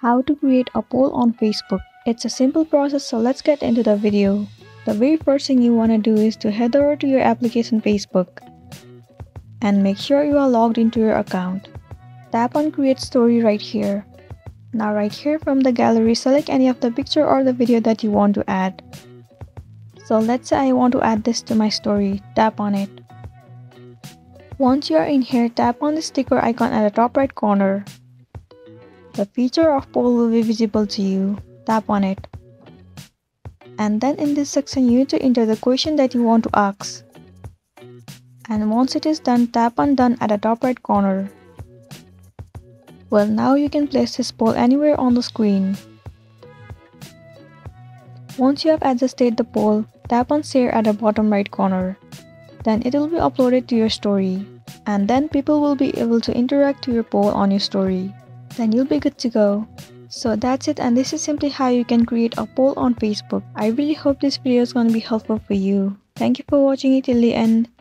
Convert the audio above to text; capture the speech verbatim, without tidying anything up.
How to create a poll on Facebook. It's a simple process, so let's get into the video. The very first thing you want to do is to head over to your application Facebook and make sure you are logged into your account. Tap on create story right here. Now right here from the gallery, select any of the picture or the video that you want to add. So let's say I want to add this to my story. Tap on it. Once you are in here, tap on the sticker icon at the top right corner. The feature of poll will be visible to you. Tap on it. And then in this section, you need to enter the question that you want to ask. And once it is done, tap on done at the top right corner. Well, now you can place this poll anywhere on the screen. Once you have adjusted the poll, tap on share at the bottom right corner. Then it will be uploaded to your story. And then people will be able to interact with your poll on your story. Then you'll be good to go. So that's it, and this is simply how you can create a poll on Facebook. I really hope this video is going to be helpful for you. Thank you for watching it till the end.